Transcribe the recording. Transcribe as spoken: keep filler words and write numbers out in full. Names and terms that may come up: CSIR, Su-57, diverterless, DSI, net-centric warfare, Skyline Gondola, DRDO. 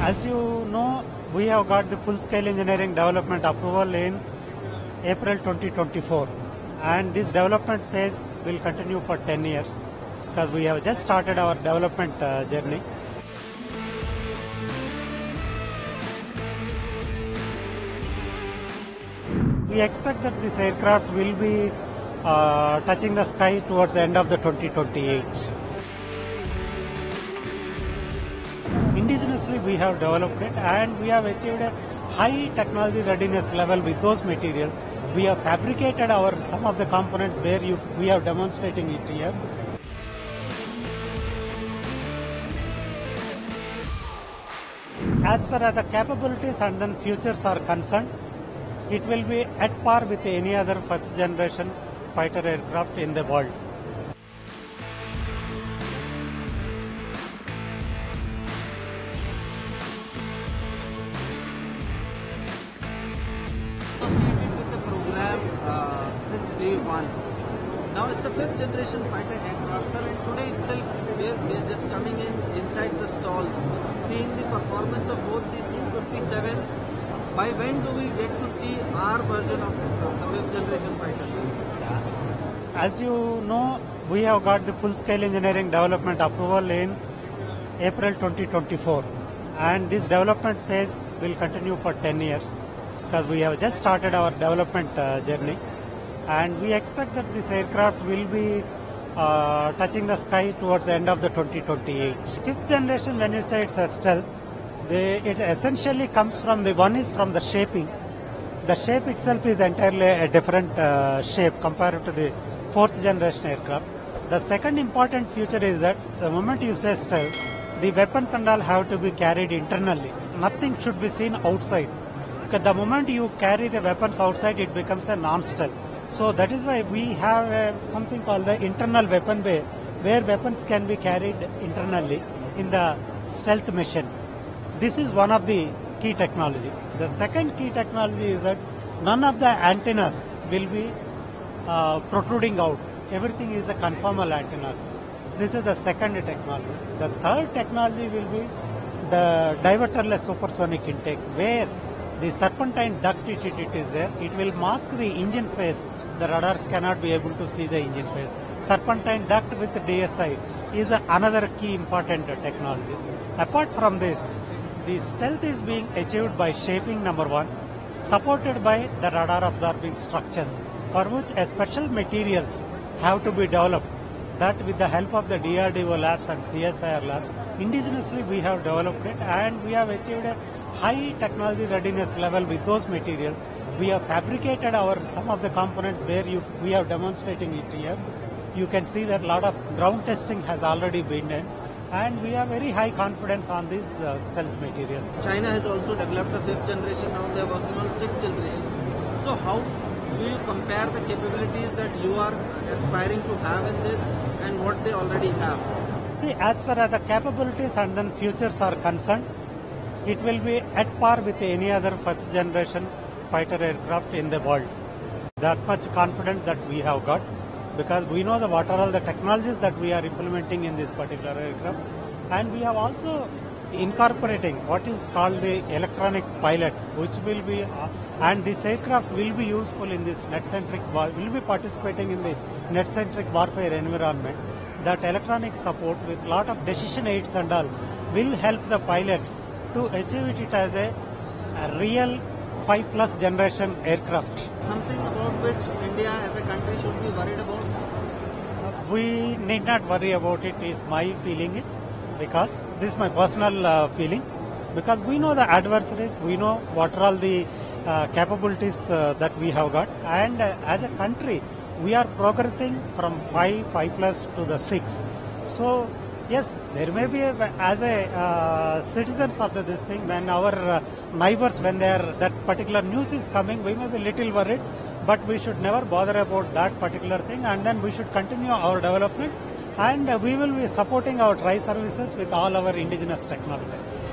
As you know, we have got the full-scale engineering development approval in April twenty twenty-four, and this development phase will continue for ten years because we have just started our development uh, journey. We expect that this aircraft will be uh, touching the sky towards the end of the twenty twenty-eight. Indigenously, we have developed it and we have achieved a high technology readiness level with those materials. We have fabricated our some of the components where you, we are demonstrating it here. As far as the capabilities and then futures are concerned, it will be at par with any other first generation fighter aircraft in the world. Associated with the program uh, since day one. Now it's a fifth generation fighter aircraft, sir, and today itself we are just coming in inside the stalls, seeing the performance of both the Su fifty-seven. By when do we get to see our version of the fifth generation fighter? As you know, we have got the full-scale engineering development approval in April twenty twenty-four, and this development phase will continue for ten years because we have just started our development uh, journey, and we expect that this aircraft will be uh, touching the sky towards the end of the twenty twenty-eight. Fifth generation, when you say it's a stealth, They, it essentially comes from the one is from the shaping. The shape itself is entirely a different uh, shape compared to the fourth generation aircraft. The second important feature is that the moment you say stealth, the weapons and all have to be carried internally. Nothing should be seen outside, because the moment you carry the weapons outside, it becomes a non-stealth. So that is why we have a, something called the internal weapon bay, where weapons can be carried internally in the stealth mission. This is one of the key technology. The second key technology is that none of the antennas will be uh, protruding out. Everything is a conformal antennas. This is the second technology. The third technology will be the diverterless supersonic intake, where the serpentine ductility is there. It will mask the engine face. The radars cannot be able to see the engine face. Serpentine duct with D S I is another key important technology. Apart from this, the stealth is being achieved by shaping, number one, supported by the radar absorbing structures, for which a special materials have to be developed. That with the help of the D R D O labs and C S I R labs, indigenously we have developed it, and we have achieved a high technology readiness level with those materials. We have fabricated our some of the components where you, we are demonstrating it here. You can see that a lot of ground testing has already been done, and we have very high confidence on these uh, stealth materials. China has also developed a fifth generation, now they are working on sixth generation. So how do you compare the capabilities that you are aspiring to have in this and what they already have? See, as far as the capabilities and then futures are concerned, it will be at par with any other first generation fighter aircraft in the world. That much confidence that we have got, because we know the, what are all the technologies that we are implementing in this particular aircraft, and we have also incorporating what is called the electronic pilot, which will be, uh, and this aircraft will be useful in this net-centric, will be participating in the net-centric warfare environment. That electronic support with lot of decision aids and all will help the pilot to achieve it as a, a real five plus generation aircraft. Something about which India as a country should be worried about? We need not worry about it is my feeling, because this is my personal uh, feeling, because we know the adversaries, we know what are all the uh, capabilities uh, that we have got, and uh, as a country we are progressing from five, five plus to the six. So yes, there may be, a, as a uh, citizens of this thing, when our uh, neighbors, when they are, that particular news is coming, we may be little worried, but we should never bother about that particular thing, and then we should continue our development, and uh, we will be supporting our tri-services with all our indigenous technologies.